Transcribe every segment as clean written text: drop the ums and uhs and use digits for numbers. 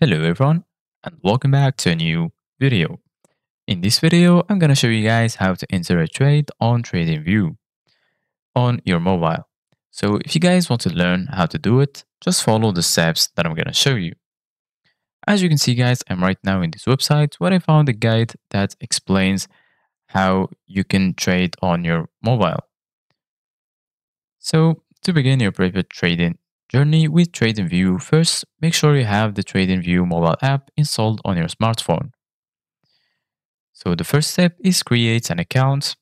Hello everyone, and welcome back to a new video. In this video, I'm gonna show you guys how to enter a trade on TradingView on your mobile. So if you guys want to learn how to do it, just follow the steps that I'm gonna show you. As you can see guys, I'm right now in this website where I found a guide that explains how you can trade on your mobile. So to begin your private trading journey with TradingView, first make sure you have the TradingView mobile app installed on your smartphone. So the first step is create an account.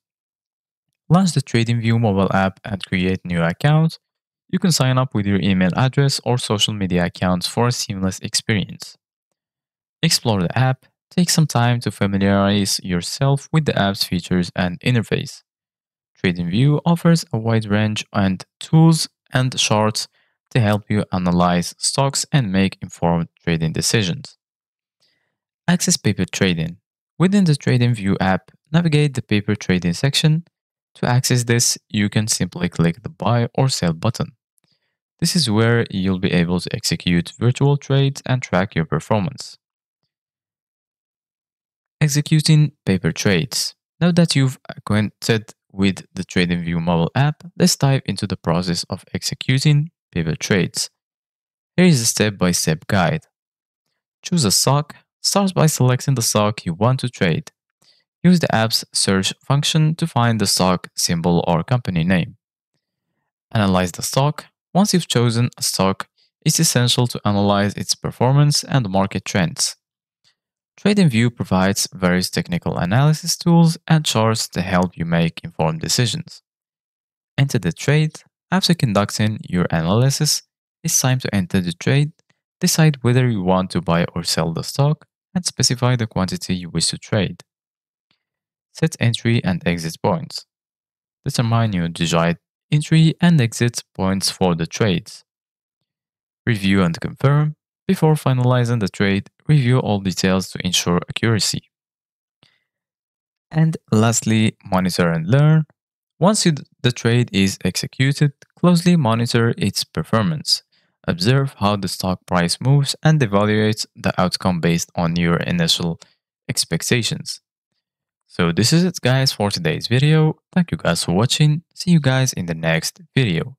Launch the TradingView mobile app and create new account. You can sign up with your email address or social media accounts for a seamless experience. Explore the app. Take some time to familiarize yourself with the app's features and interface. TradingView offers a wide range of tools and charts to help you analyze stocks and make informed trading decisions. Access paper trading. Within the TradingView app, navigate the paper trading section. To access this, you can simply click the buy or sell button. This is where you'll be able to execute virtual trades and track your performance. Executing paper trades. Now that you've acquainted with the TradingView mobile app, let's dive into the process of executing paper trades. Here is a step-by-step guide. Choose a stock. Start by selecting the stock you want to trade. Use the app's search function to find the stock symbol or company name. Analyze the stock. Once you've chosen a stock, it's essential to analyze its performance and market trends. TradingView provides various technical analysis tools and charts to help you make informed decisions. Enter the trade. After conducting your analysis, it's time to enter the trade. Decide whether you want to buy or sell the stock and specify the quantity you wish to trade. Set entry and exit points. Determine your desired entry and exit points for the trades. Review and confirm. Before finalizing the trade, review all details to ensure accuracy. And lastly, monitor and learn. Once the trade is executed, closely monitor its performance. Observe how the stock price moves and evaluate the outcome based on your initial expectations. So this is it guys for today's video. Thank you guys for watching. See you guys in the next video.